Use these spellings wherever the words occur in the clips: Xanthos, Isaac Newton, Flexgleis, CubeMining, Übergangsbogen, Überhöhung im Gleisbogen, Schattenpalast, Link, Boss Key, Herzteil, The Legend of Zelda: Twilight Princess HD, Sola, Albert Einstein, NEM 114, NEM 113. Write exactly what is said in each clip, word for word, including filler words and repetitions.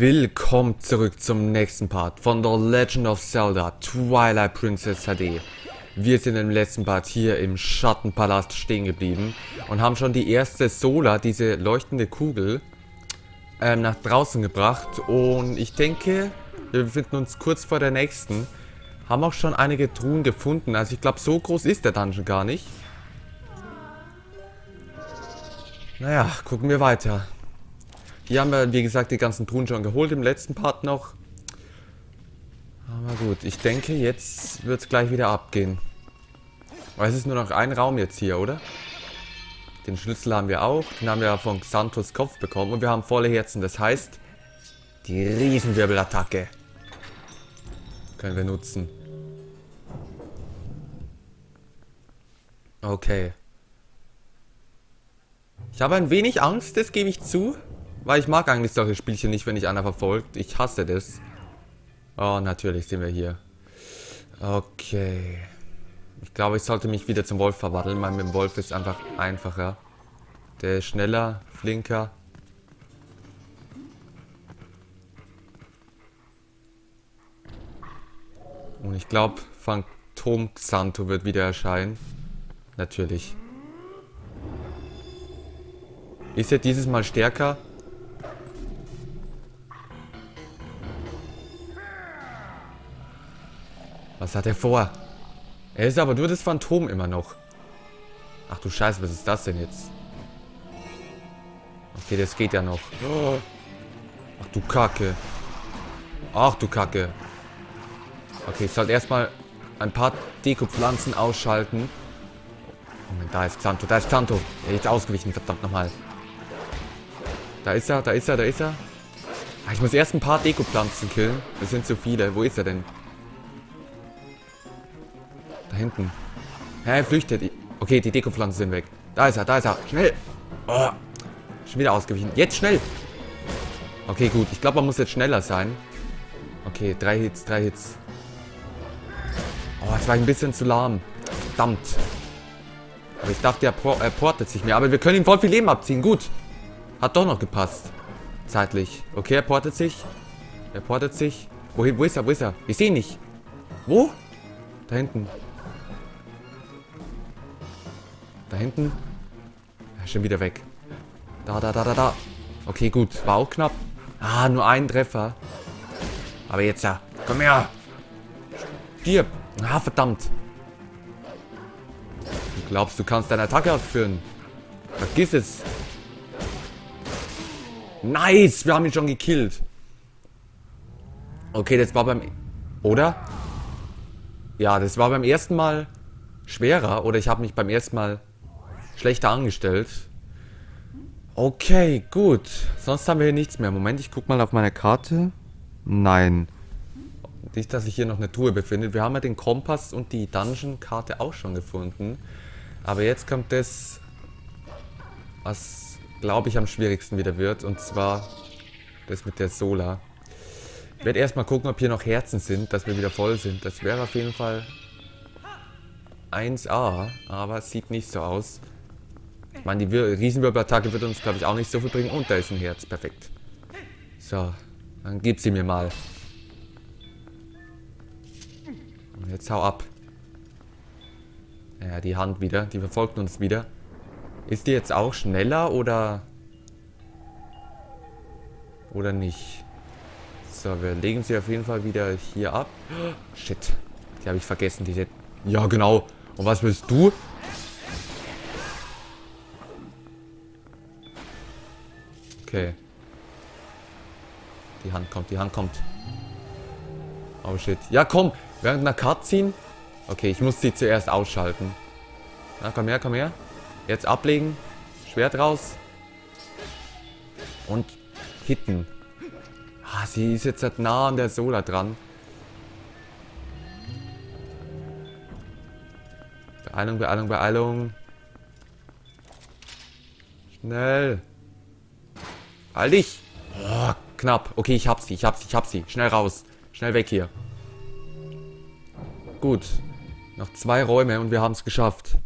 Willkommen zurück zum nächsten Part von The Legend of Zelda Twilight Princess H D. Wir sind im letzten Part hier im Schattenpalast stehen geblieben und haben schon die erste Sola, diese leuchtende Kugel, ähm, nach draußen gebracht. Und ich denke, wir befinden uns kurz vor der nächsten. Haben auch schon einige Truhen gefunden. Also ich glaube, so groß ist der Dungeon gar nicht. Naja, gucken wir weiter. Hier haben wir, wie gesagt, die ganzen Truhen schon geholt im letzten Part noch. Aber gut, ich denke, jetzt wird es gleich wieder abgehen. Aber es ist nur noch ein Raum jetzt hier, oder? Den Schlüssel haben wir auch. Den haben wir von Xanthos Kopf bekommen. Und wir haben volle Herzen. Das heißt, die Riesenwirbelattacke können wir nutzen. Okay. Ich habe ein wenig Angst, das gebe ich zu. Weil ich mag eigentlich solche Spielchen nicht, wenn ich einer verfolgt. Ich hasse das. Oh, natürlich sind wir hier. Okay. Ich glaube, ich sollte mich wieder zum Wolf verwandeln. Weil mit dem Wolf ist einfach einfacher. Der ist schneller, flinker. Und ich glaube, Phantom Xantho wird wieder erscheinen. Natürlich. Ist er dieses Mal stärker? Was hat er vor? Er ist aber nur das Phantom immer noch. Ach du Scheiße, was ist das denn jetzt? Okay, das geht ja noch. Ach du Kacke. Ach du Kacke. Okay, ich sollte erstmal ein paar Deko-Pflanzen ausschalten. Moment, da ist Xantho, da ist Xantho. Er ist ausgewichen, verdammt nochmal. Da ist er, da ist er, da ist er. Ah, ich muss erst ein paar Deko-Pflanzen killen. Das sind zu viele. Wo ist er denn? Hinten. Hä, hey, flüchtet. Okay, die Dekopflanzen sind weg. Da ist er, da ist er. Schnell. Oh. Schon wieder ausgewichen. Jetzt schnell. Okay, gut. Ich glaube, man muss jetzt schneller sein. Okay, drei Hits, drei Hits. Oh, das war ein bisschen zu lahm. Verdammt. Aber ich dachte, er, por er portet sich mehr. Aber wir können ihm voll viel Leben abziehen. Gut. Hat doch noch gepasst. Zeitlich. Okay, er portet sich. Er portet sich. Wohin? Wo ist er? Wo ist er? Ich sehe ihn nicht. Wo? Da hinten. Da hinten. Ja, schon wieder weg. Da, da, da, da, da. Okay, gut. War auch knapp. Ah, nur ein Treffer. Aber jetzt ja. Komm her. Stirb. Ah, verdammt. Du glaubst, du kannst deine Attacke ausführen. Vergiss es. Nice. Wir haben ihn schon gekillt. Okay, das war beim... Oder? Ja, das war beim ersten Mal schwerer. Oder ich habe mich beim ersten Mal... schlechter angestellt. Okay, gut. Sonst haben wir hier nichts mehr. Moment, ich guck mal auf meine Karte. Nein. Nicht, dass sich hier noch eine Truhe befindet. Wir haben ja den Kompass und die Dungeon-Karte auch schon gefunden. Aber jetzt kommt das, was, glaube ich, am schwierigsten wieder wird. Und zwar das mit der Sola. Ich werde erstmal gucken, ob hier noch Herzen sind, dass wir wieder voll sind. Das wäre auf jeden Fall eins A. Aber es sieht nicht so aus. Ich meine, die Riesenwirbelattacke wird uns, glaube ich, auch nicht so viel bringen. Und da ist ein Herz. Perfekt. So, dann gib sie mir mal. Und jetzt hau ab. Ja, die Hand wieder. Die verfolgt uns wieder. Ist die jetzt auch schneller oder... oder nicht? So, wir legen sie auf jeden Fall wieder hier ab. Shit. Die habe ich vergessen, diese... Ja, genau. Und was willst du? Okay. Die Hand kommt, die Hand kommt. Oh shit. Ja, komm. Während einer Karte ziehen. Okay, ich muss sie zuerst ausschalten. Na, komm her, komm her. Jetzt ablegen. Schwert raus. Und hitten. Ah, sie ist jetzt halt nah an der Sola dran. Beeilung, Beeilung, Beeilung. Schnell. Halt dich! Oh, knapp. Okay, ich hab sie, ich hab sie, ich hab sie. Schnell raus. Schnell weg hier. Gut. Noch zwei Räume und wir haben es geschafft.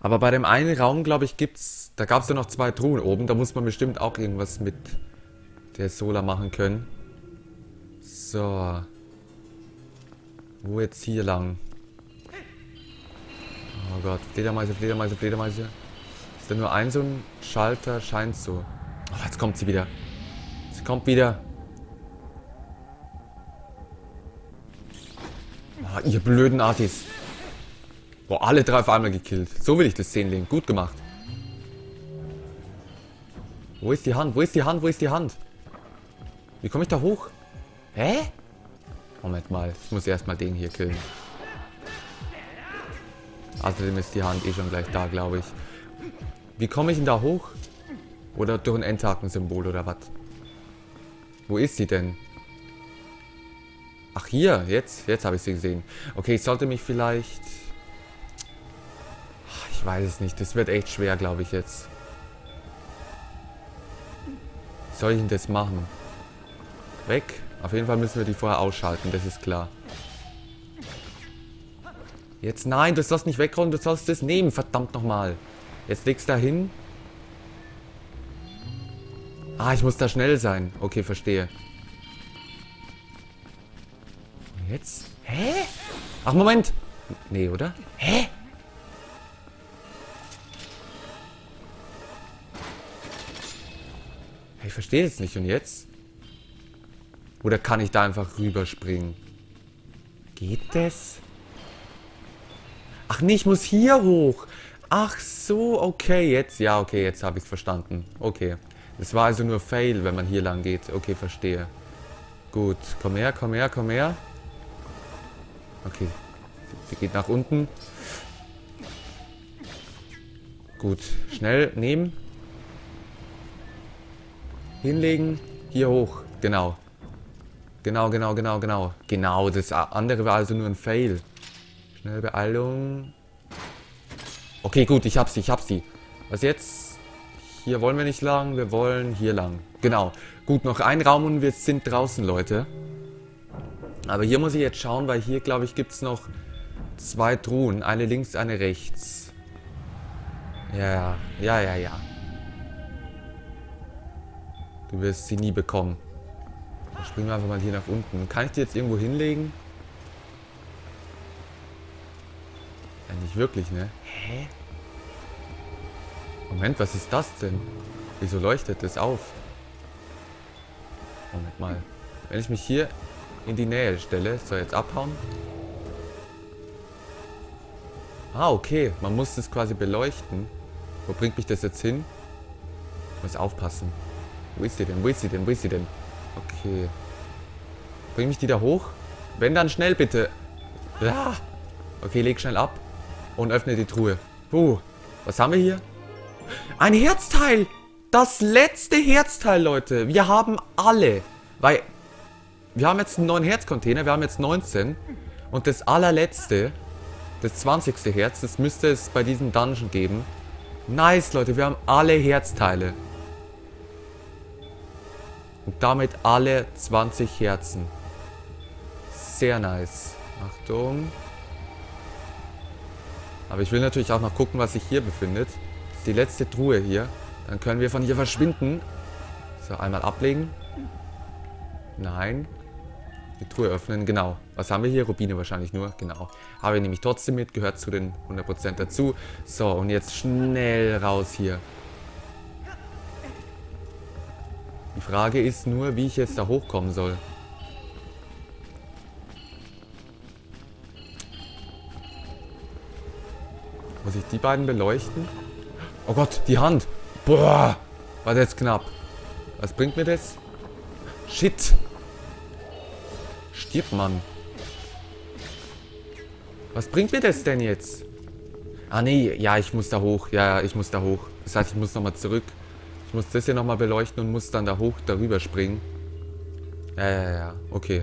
Aber bei dem einen Raum, glaube ich, gibt's... da gab es ja noch zwei Truhen oben. Da muss man bestimmt auch irgendwas mit der Sola machen können. So. Wo jetzt hier lang? Oh Gott. Fledermeise, Fledermeise, Fledermeise. Ist da nur ein so ein Schalter? Scheint so. Oh, jetzt kommt sie wieder. Sie kommt wieder. Ah, ihr blöden Artis. Boah, alle drei auf einmal gekillt. So will ich das sehen, Link. Gut gemacht. Wo ist die Hand? Wo ist die Hand? Wo ist die Hand? Wie komme ich da hoch? Hä? Moment mal. Ich muss erstmal den hier killen. Außerdem ist die Hand eh schon gleich da, glaube ich. Wie komme ich denn da hoch? Oder durch ein Endhaken-Symbol oder was? Wo ist sie denn? Ach hier, jetzt, jetzt habe ich sie gesehen. Okay, ich sollte mich vielleicht... Ich weiß es nicht, das wird echt schwer, glaube ich jetzt. Wie soll ich denn das machen? Weg. Auf jeden Fall müssen wir die vorher ausschalten, das ist klar. Jetzt, nein, du sollst nicht wegräumen, du sollst das nehmen, verdammt nochmal. Jetzt legst du da hin. Ah, ich muss da schnell sein. Okay, verstehe. Jetzt? Hä? Ach, Moment! Nee, oder? Hä? Ich verstehe es nicht. Und jetzt? Oder kann ich da einfach rüberspringen? Geht das? Ach nee, ich muss hier hoch. Ach so, okay, jetzt. Ja, okay, jetzt habe ich es verstanden. Okay. Das war also nur Fail, wenn man hier lang geht. Okay, verstehe. Gut, komm her, komm her, komm her. Okay, sie geht nach unten. Gut, schnell nehmen. Hinlegen, hier hoch. Genau. Genau, genau, genau, genau. Genau, das andere war also nur ein Fail. Schnell Beeilung. Okay, gut, ich hab sie, ich hab sie. Was jetzt? Hier wollen wir nicht lang, wir wollen hier lang. Genau. Gut, noch ein Raum und wir sind draußen, Leute. Aber hier muss ich jetzt schauen, weil hier, glaube ich, gibt es noch zwei Truhen. Eine links, eine rechts. Ja, ja, ja, ja. Du wirst sie nie bekommen. Dann springen wir einfach mal hier nach unten. Kann ich die jetzt irgendwo hinlegen? Ja, nicht wirklich, ne? Hä? Moment, was ist das denn? Wieso leuchtet das auf? Moment mal. Wenn ich mich hier... in die Nähe stelle. Soll jetzt abhauen. Ah, okay. Man muss das quasi beleuchten. Wo bringt mich das jetzt hin? Ich muss aufpassen. Wo ist sie denn? Wo ist sie denn? Wo ist sie denn? Okay. Bring mich die da hoch? Wenn, dann schnell bitte. Ah. Okay, leg schnell ab. Und öffne die Truhe. Puh. Was haben wir hier? Ein Herzteil! Das letzte Herzteil, Leute. Wir haben alle. Weil... wir haben jetzt einen neuen Herzcontainer, wir haben jetzt neunzehn. Und das allerletzte, das zwanzigste Herz, das müsste es bei diesem Dungeon geben. Nice, Leute, wir haben alle Herzteile. Und damit alle zwanzig Herzen. Sehr nice. Achtung. Aber ich will natürlich auch noch gucken, was sich hier befindet. Das ist die letzte Truhe hier. Dann können wir von hier verschwinden. So, einmal ablegen. Nein. Die Truhe öffnen, genau. Was haben wir hier? Rubine wahrscheinlich nur, genau. Habe ich nämlich trotzdem mit, gehört zu den hundert Prozent dazu. So, und jetzt schnell raus hier. Die Frage ist nur, wie ich jetzt da hochkommen soll. Muss ich die beiden beleuchten? Oh Gott, die Hand! Boah! War das knapp. Was bringt mir das? Shit! Stirb, Mann. Was bringt mir das denn jetzt? Ah, nee. Ja, ich muss da hoch. Ja, ich muss da hoch. Das heißt, ich muss nochmal zurück. Ich muss das hier nochmal beleuchten und muss dann da hoch darüber springen. Ja, ja, ja. Okay.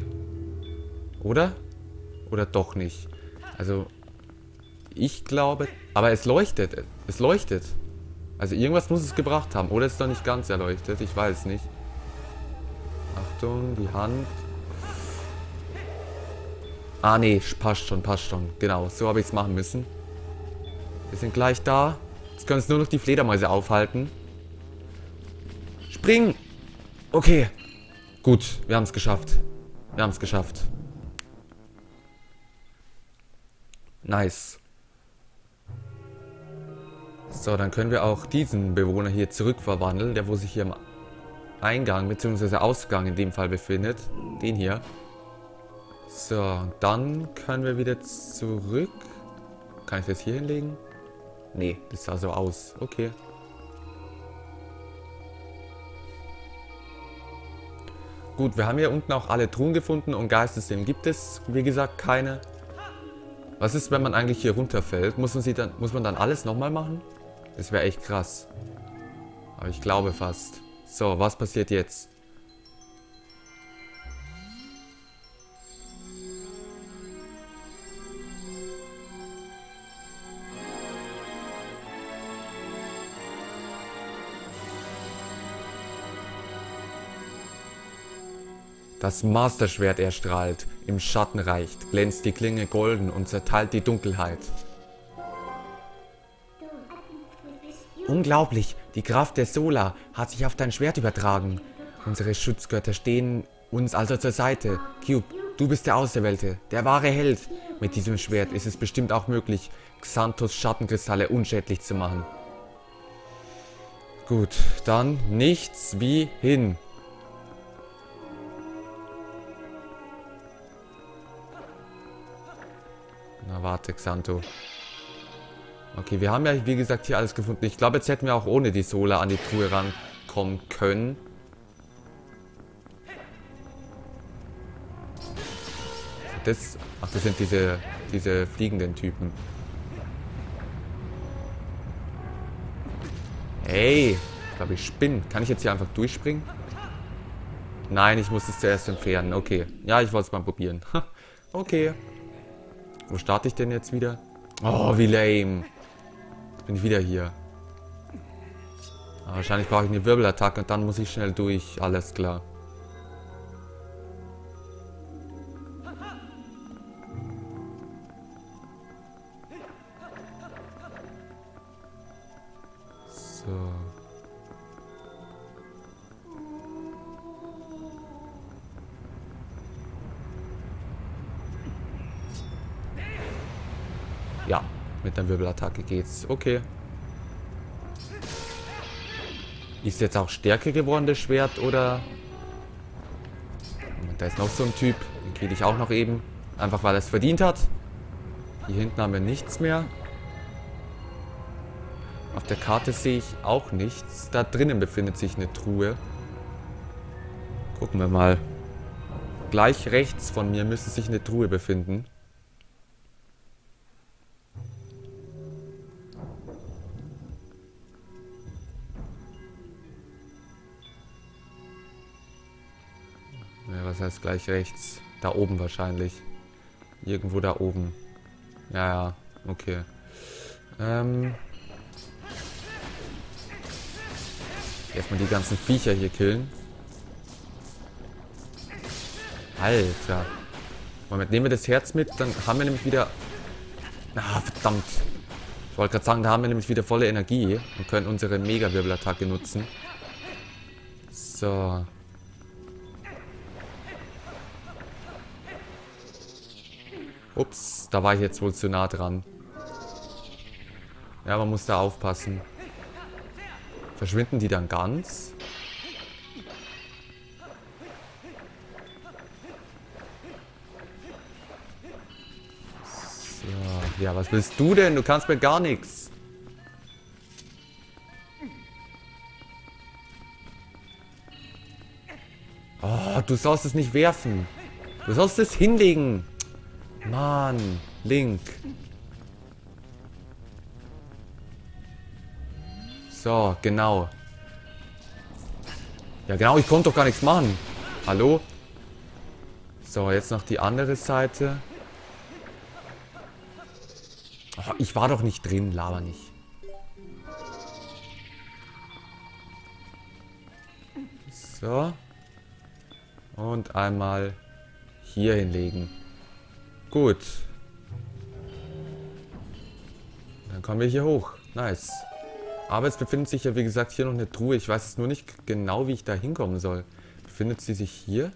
Oder? Oder doch nicht. Also, ich glaube... aber es leuchtet. Es leuchtet. Also, irgendwas muss es gebracht haben. Oder es ist doch nicht ganz erleuchtet. Ich weiß nicht. Achtung, die Hand... ah, nee, passt schon, passt schon. Genau, so habe ich es machen müssen. Wir sind gleich da. Jetzt können es nur noch die Fledermäuse aufhalten. Springen! Okay. Gut, wir haben es geschafft. Wir haben es geschafft. Nice. So, dann können wir auch diesen Bewohner hier zurückverwandeln, der wo sich hier im Eingang bzw. Ausgang in dem Fall befindet. Den hier. So, dann können wir wieder zurück. Kann ich das hier hinlegen? Nee, das sah so aus. Okay. Gut, wir haben hier unten auch alle Truhen gefunden und Geistesseelen gibt es, wie gesagt, keine. Was ist, wenn man eigentlich hier runterfällt? Muss man, sie dann, muss man dann alles nochmal machen? Das wäre echt krass. Aber ich glaube fast. So, was passiert jetzt? Das Masterschwert erstrahlt, im Schatten reicht, glänzt die Klinge golden und zerteilt die Dunkelheit. Unglaublich, die Kraft der Sola hat sich auf dein Schwert übertragen. Unsere Schutzgötter stehen uns also zur Seite. Cube, du bist der Auserwählte, der wahre Held. Mit diesem Schwert ist es bestimmt auch möglich, Xanthos Schattenkristalle unschädlich zu machen. Gut, dann nichts wie hin. Na warte, Xantho. Okay, wir haben ja, wie gesagt, hier alles gefunden. Ich glaube, jetzt hätten wir auch ohne die Sola an die Truhe rankommen können. Das, ach, das sind diese, diese fliegenden Typen. Ey, ich glaube, ich spinne. Kann ich jetzt hier einfach durchspringen? Nein, ich muss es zuerst entfernen. Okay. Ja, ich wollte es mal probieren. Okay. Wo starte ich denn jetzt wieder? Oh, wie lame. Jetzt bin ich wieder hier. Aber wahrscheinlich brauche ich eine Wirbelattacke und dann muss ich schnell durch. Alles klar. So. Ja, mit einer Wirbelattacke geht's. Okay. Ist jetzt auch stärker geworden, das Schwert, oder? Und da ist noch so ein Typ. Den kriege ich auch noch eben. Einfach, weil er es verdient hat. Hier hinten haben wir nichts mehr. Auf der Karte sehe ich auch nichts. Da drinnen befindet sich eine Truhe. Gucken wir mal. Gleich rechts von mir müsste sich eine Truhe befinden. Was heißt gleich rechts? Da oben wahrscheinlich. Irgendwo da oben. Ja, ja, okay. Ähm. Erstmal die ganzen Viecher hier killen. Alter. Moment, nehmen wir das Herz mit, dann haben wir nämlich wieder... Ah, verdammt. Ich wollte gerade sagen, da haben wir nämlich wieder volle Energie und können unsere Mega-Wirbelattacke nutzen. So. Ups, da war ich jetzt wohl zu nah dran. Ja, man muss da aufpassen. Verschwinden die dann ganz? So, ja, was willst du denn? Du kannst mir gar nichts. Oh, du sollst es nicht werfen. Du sollst es hinlegen. Mann, Link. So, genau. Ja, genau, ich konnte doch gar nichts machen. Hallo? So, jetzt noch die andere Seite. Oh, ich war doch nicht drin, laber nicht. So. Und einmal hier hinlegen. Gut. Dann kommen wir hier hoch. Nice. Aber es befindet sich ja, wie gesagt, hier noch eine Truhe. Ich weiß jetzt nur nicht genau, wie ich da hinkommen soll. Befindet sie sich hier?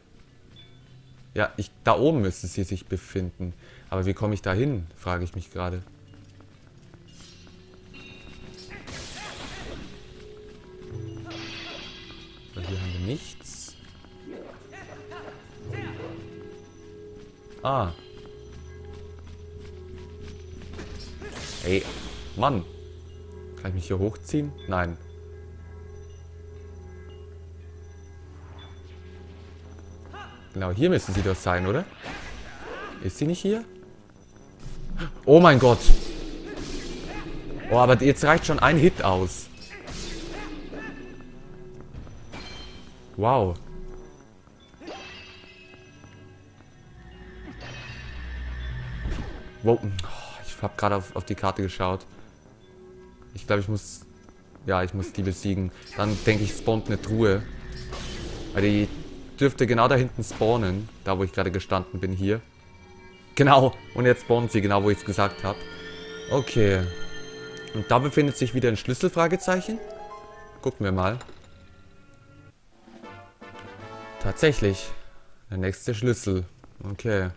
Ja, ich, da oben müsste sie sich befinden. Aber wie komme ich da hin, frage ich mich gerade. So, hier haben wir nichts. Ah. Ey, Mann. Kann ich mich hier hochziehen? Nein. Genau, hier müssen sie doch sein, oder? Ist sie nicht hier? Oh mein Gott. Oh, aber jetzt reicht schon ein Hit aus. Wow. Wow. Ich habe gerade auf, auf die Karte geschaut. Ich glaube, ich muss... Ja, ich muss die besiegen. Dann denke ich, spawnt eine Truhe. Weil die... Dürfte genau da hinten spawnen. Da, wo ich gerade gestanden bin, hier. Genau. Und jetzt spawnen sie genau, wo ich es gesagt habe. Okay. Und da befindet sich wieder ein Schlüssel, Fragezeichen. Gucken wir mal. Tatsächlich. Der nächste Schlüssel. Okay.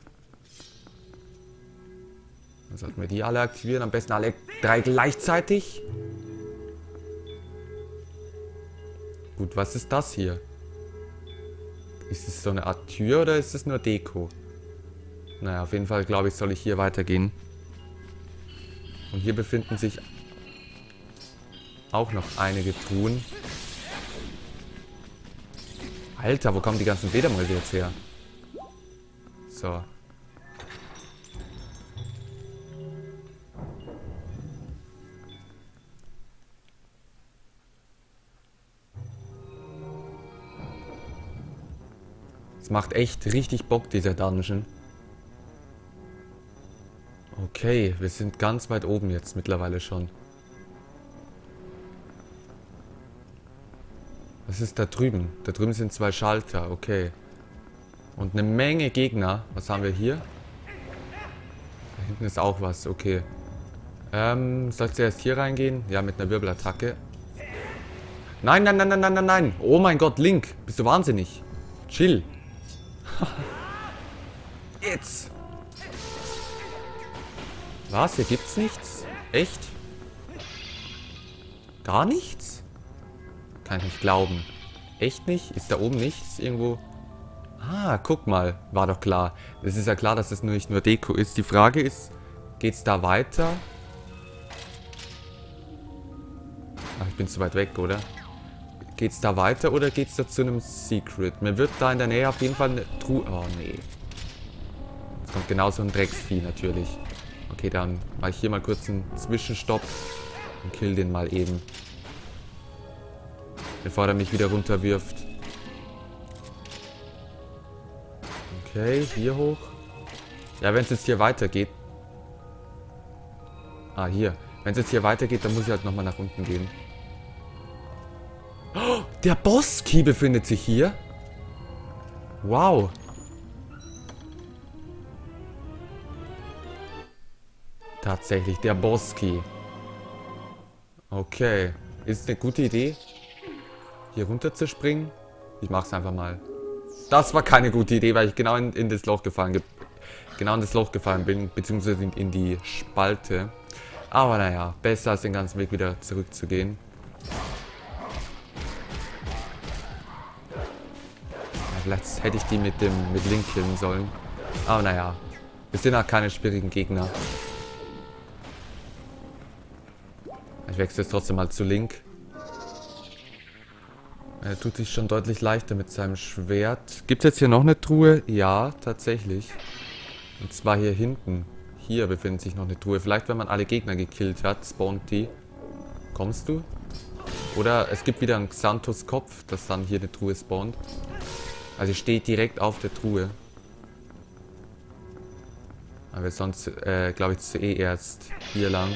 Dann sollten wir die alle aktivieren. Am besten alle drei gleichzeitig. Gut, was ist das hier? Ist es so eine Art Tür oder ist es nur Deko? Naja, auf jeden Fall, glaube ich, soll ich hier weitergehen. Und hier befinden sich auch noch einige Truhen. Alter, wo kommen die ganzen Fledermäuse jetzt her? So. Macht echt richtig Bock, dieser Dungeon. Okay, wir sind ganz weit oben jetzt mittlerweile schon. Was ist da drüben? Da drüben sind zwei Schalter, okay. Und eine Menge Gegner. Was haben wir hier? Da hinten ist auch was, okay. Ähm, sollst du erst hier reingehen? Ja, mit einer Wirbelattacke. Nein, nein, nein, nein, nein, nein, nein. Oh mein Gott, Link, bist du wahnsinnig? Chill. Jetzt! Was? Hier gibt's nichts? Echt? Gar nichts? Kann ich nicht glauben. Echt nicht? Ist da oben nichts? Irgendwo? Ah, guck mal. War doch klar. Es ist ja klar, dass es nicht nur Deko ist. Die Frage ist, geht's da weiter? Ach, ich bin zu weit weg, oder? Geht's da weiter oder geht's da zu einem Secret? Mir wird da in der Nähe auf jeden Fall eine Truhe... Oh, nee. Jetzt kommt genau so ein Drecksvieh, natürlich. Okay, dann mache ich hier mal kurz einen Zwischenstopp und kill den mal eben. Bevor er mich wieder runterwirft. Okay, hier hoch. Ja, wenn es jetzt hier weitergeht... Ah, hier. Wenn es jetzt hier weitergeht, dann muss ich halt nochmal nach unten gehen. Der Boss-Key befindet sich hier. Wow. Tatsächlich, der Boss-Key. Okay. Ist es eine gute Idee, hier runter zu springen? Ich mach's einfach mal. Das war keine gute Idee, weil ich genau in, in das Loch gefallen, genau in das Loch gefallen bin, beziehungsweise in, in die Spalte. Aber naja, besser als den ganzen Weg wieder zurückzugehen. Vielleicht hätte ich die mit dem mit Link killen sollen. Aber naja. Es sind auch keine schwierigen Gegner. Ich wechsle jetzt trotzdem mal zu Link. Er tut sich schon deutlich leichter mit seinem Schwert. Gibt es jetzt hier noch eine Truhe? Ja, tatsächlich. Und zwar hier hinten. Hier befindet sich noch eine Truhe. Vielleicht, wenn man alle Gegner gekillt hat, spawnt die. Kommst du? Oder es gibt wieder einen Xanthus-Kopf, dass dann hier eine Truhe spawnt. Also ich stehe direkt auf der Truhe. Aber sonst, äh, glaube ich, eh erst hier lang.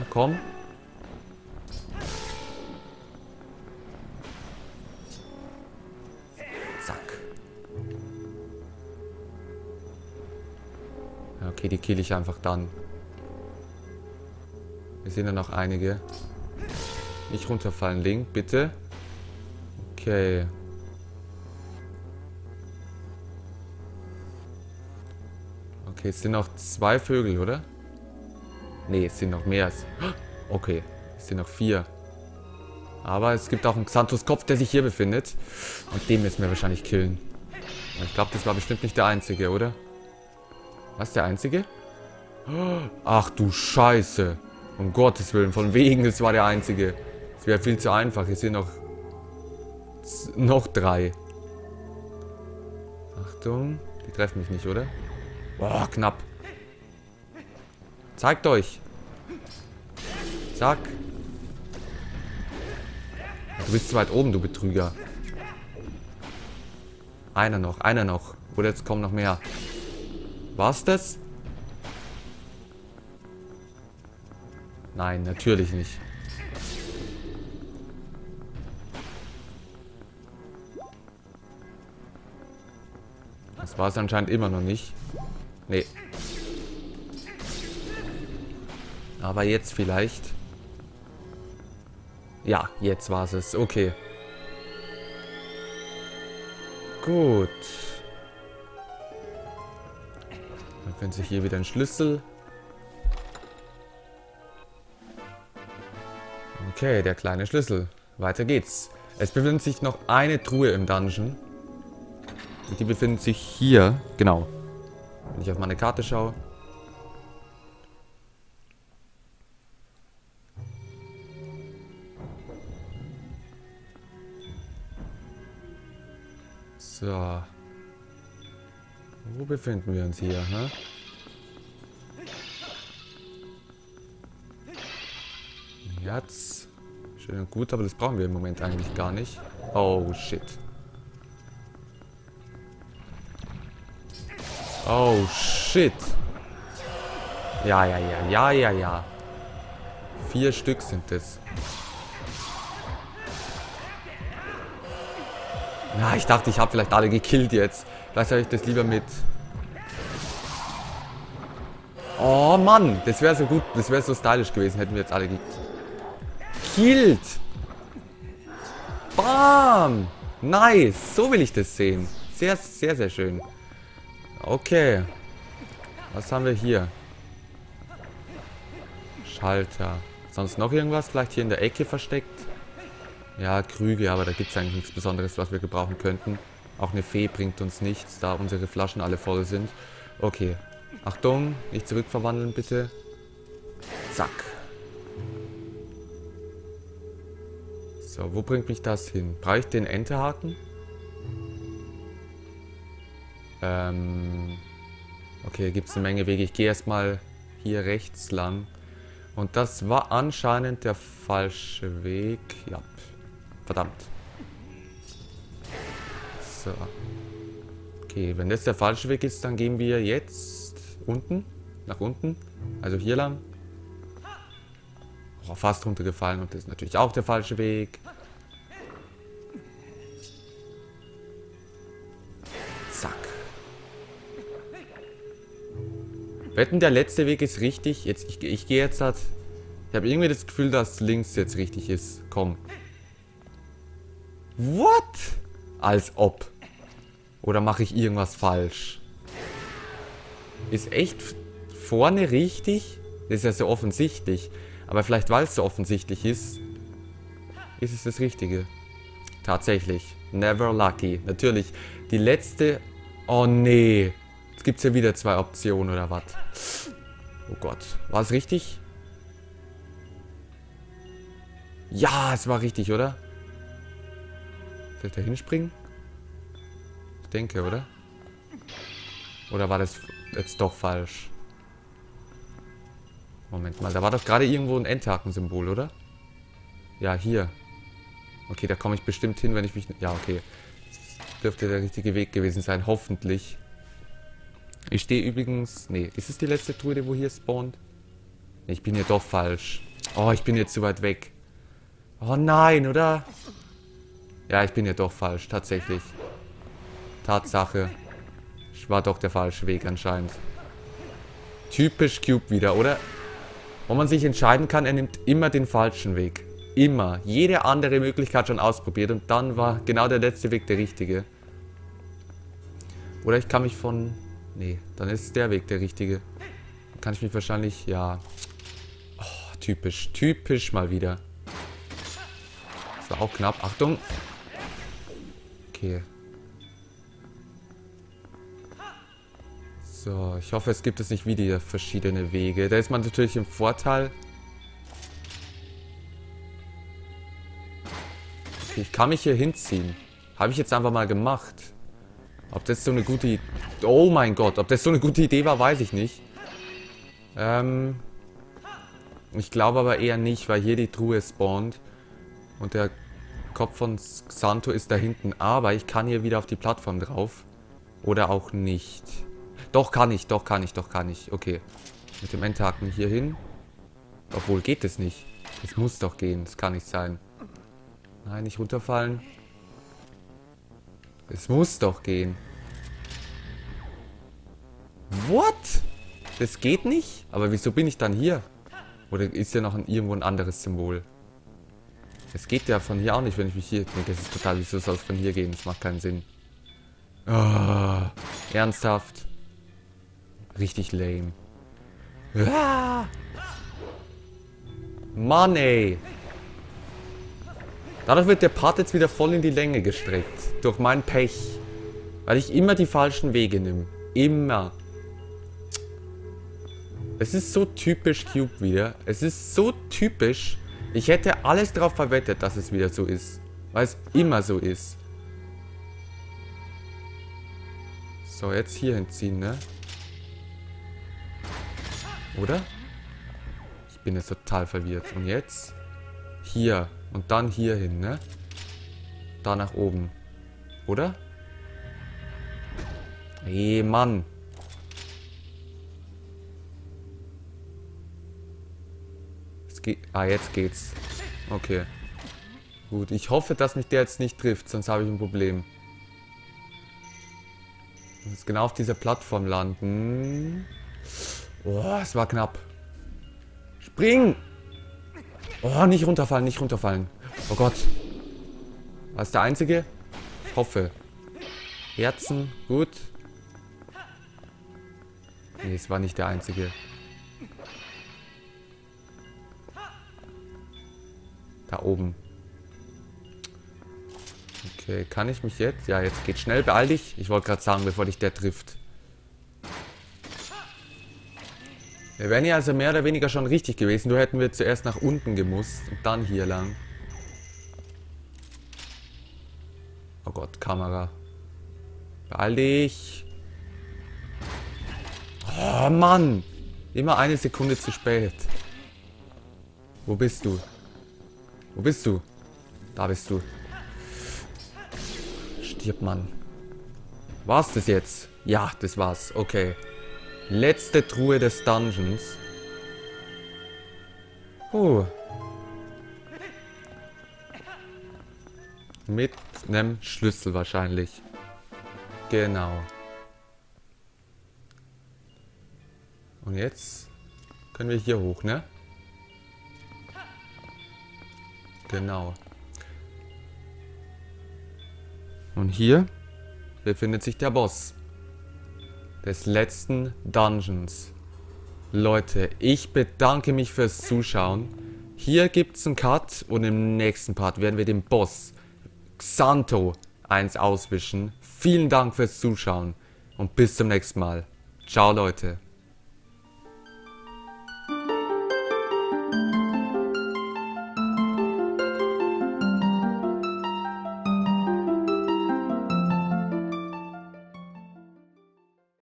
Na komm. Zack. Okay, die kill ich einfach dann. Wir sind ja noch einige. Nicht runterfallen, Link, bitte. Okay. Okay, es sind noch zwei Vögel, oder? Ne, es sind noch mehr. Okay, es sind noch vier. Aber es gibt auch einen Xanthus-Kopf, der sich hier befindet. Und den müssen wir wahrscheinlich killen. Ich glaube, das war bestimmt nicht der Einzige, oder? Was, der Einzige? Ach du Scheiße. Um Gottes Willen, von wegen, es war der Einzige. Es wäre viel zu einfach. Hier sind noch... noch drei. Achtung. Die treffen mich nicht, oder? Boah, knapp. Zeigt euch. Zack. Du bist zu weit oben, du Betrüger. Einer noch, einer noch. Oder jetzt kommen noch mehr. War's das? Nein, natürlich nicht. Das war es anscheinend immer noch nicht. Nee. Aber jetzt vielleicht. Ja, jetzt war es. Okay. Gut. Dann findet sich hier wieder ein Schlüssel. Okay, der kleine Schlüssel. Weiter geht's. Es befindet sich noch eine Truhe im Dungeon. Und die befindet sich hier. Genau. Wenn ich auf meine Karte schaue. So. Wo befinden wir uns hier, ne? Jetzt. Schön und gut, aber das brauchen wir im Moment eigentlich gar nicht. Oh, shit. Oh, shit. Ja, ja, ja, ja, ja, ja. Vier Stück sind es. Na, ich dachte, ich habe vielleicht alle gekillt jetzt. Vielleicht habe ich das lieber mit... Oh, Mann. Das wäre so gut. Das wäre so stylisch gewesen, hätten wir jetzt alle gekillt. Bam. Nice. So will ich das sehen. Sehr, sehr, sehr schön. Okay. Was haben wir hier? Schalter. Sonst noch irgendwas? Vielleicht hier in der Ecke versteckt? Ja, Krüge, aber da gibt es eigentlich nichts Besonderes, was wir gebrauchen könnten. Auch eine Fee bringt uns nichts, da unsere Flaschen alle voll sind. Okay. Achtung, nicht zurückverwandeln, bitte. Zack. So, wo bringt mich das hin? Brauche ich den Enterhaken? Ähm. Okay, gibt es eine Menge Wege. Ich gehe erstmal hier rechts lang. Und das war anscheinend der falsche Weg. Ja. Verdammt. So. Okay, wenn das der falsche Weg ist, dann gehen wir jetzt unten. Nach unten. Also hier lang. Oh, fast runtergefallen. Und das ist natürlich auch der falsche Weg. Zack. Wetten, der letzte Weg ist richtig. Jetzt, ich ich gehe jetzt halt... Ich habe irgendwie das Gefühl, dass links jetzt richtig ist. Komm. What? Als ob. Oder mache ich irgendwas falsch? Ist echt vorne richtig? Das ist ja so offensichtlich. Aber vielleicht, weil es so offensichtlich ist, ist es das Richtige. Tatsächlich. Never lucky. Natürlich. Die letzte... Oh, nee. Jetzt gibt es ja wieder zwei Optionen, oder was? Oh Gott. War es richtig? Ja, es war richtig, oder? Da hinspringen? Ich denke, oder? Oder war das jetzt doch falsch? Moment mal, da war doch gerade irgendwo ein Endhaken-Symbol, oder? Ja, hier. Okay, da komme ich bestimmt hin, wenn ich mich... Ja, okay. Das dürfte der richtige Weg gewesen sein, hoffentlich. Ich stehe übrigens... Nee, ist es die letzte Truhe, die wo hier spawnt? Nee, ich bin hier doch falsch. Oh, ich bin jetzt zu weit weg. Oh nein, oder? Ja, ich bin ja doch falsch, tatsächlich. Tatsache. War doch der falsche Weg anscheinend. Typisch Cube wieder, oder? Wo man sich entscheiden kann, er nimmt immer den falschen Weg. Immer. Jede andere Möglichkeit schon ausprobiert und dann war genau der letzte Weg der richtige. Oder ich kann mich von Nee, dann ist der Weg der richtige. Kann ich mich wahrscheinlich... Ja. Oh, typisch. Typisch mal wieder. Das war auch knapp. Achtung. Okay. So, ich hoffe, es gibt es nicht wieder verschiedene Wege. Da ist man natürlich im Vorteil. Okay, ich kann mich hier hinziehen. Habe ich jetzt einfach mal gemacht. Ob das so eine gute Idee... Oh mein Gott, ob das so eine gute Idee war, weiß ich nicht. Ähm, ich glaube aber eher nicht, weil hier die Truhe spawnt. Und der Kopf von Xanto ist da hinten. Aber ich kann hier wieder auf die Plattform drauf. Oder auch nicht. Doch kann ich, doch kann ich, doch kann ich. Okay. Mit dem Endhaken hier hin. Obwohl, geht das nicht. Das muss doch gehen, das kann nicht sein. Nein, nicht runterfallen. Es muss doch gehen. What? Das geht nicht? Aber wieso bin ich dann hier? Oder ist ja noch ein, irgendwo ein anderes Symbol? Es geht ja von hier auch nicht, wenn ich mich hier... Nee, das ist total... Wieso soll es von hier gehen? Das macht keinen Sinn. Oh, ernsthaft? Richtig lame. Ah. Mann, ey. Dadurch wird der Part jetzt wieder voll in die Länge gestreckt. Durch mein Pech. Weil ich immer die falschen Wege nehme. Immer. Es ist so typisch Cube wieder. Es ist so typisch. Ich hätte alles drauf verwettet, dass es wieder so ist. Weil es immer so ist. So, jetzt hier hinziehen, ne? Oder? Ich bin jetzt total verwirrt. Und jetzt? Hier. Und dann hier hin, ne? Da nach oben. Oder? Ey, Mann. Es geht. Ah, jetzt geht's. Okay. Gut, ich hoffe, dass mich der jetzt nicht trifft, sonst habe ich ein Problem. Ich muss genau auf dieser Plattform landen. Oh, es war knapp. Spring! Oh, nicht runterfallen, nicht runterfallen. Oh Gott. War es der Einzige? Ich hoffe. Herzen, gut. Nee, es war nicht der Einzige. Da oben. Okay, kann ich mich jetzt? Ja, jetzt geht's schnell. Beeil dich. Ich wollte gerade sagen, bevor dich der trifft. Wir wären ja also mehr oder weniger schon richtig gewesen. Nur hätten wir zuerst nach unten gemusst und dann hier lang. Oh Gott, Kamera. Beeil dich. Oh Mann. Immer eine Sekunde zu spät. Wo bist du? Wo bist du? Da bist du. Stirb, Mann. War's das jetzt? Ja, das war's. Okay. Letzte Truhe des Dungeons. Oh. Mit einem Schlüssel wahrscheinlich. Genau. Und jetzt können wir hier hoch, ne? Genau. Und hier befindet sich der Boss des letzten Dungeons. Leute, ich bedanke mich fürs Zuschauen. Hier gibt es einen Cut und im nächsten Part werden wir den Boss Xanto eins auswischen. Vielen Dank fürs Zuschauen und bis zum nächsten Mal. Ciao, Leute.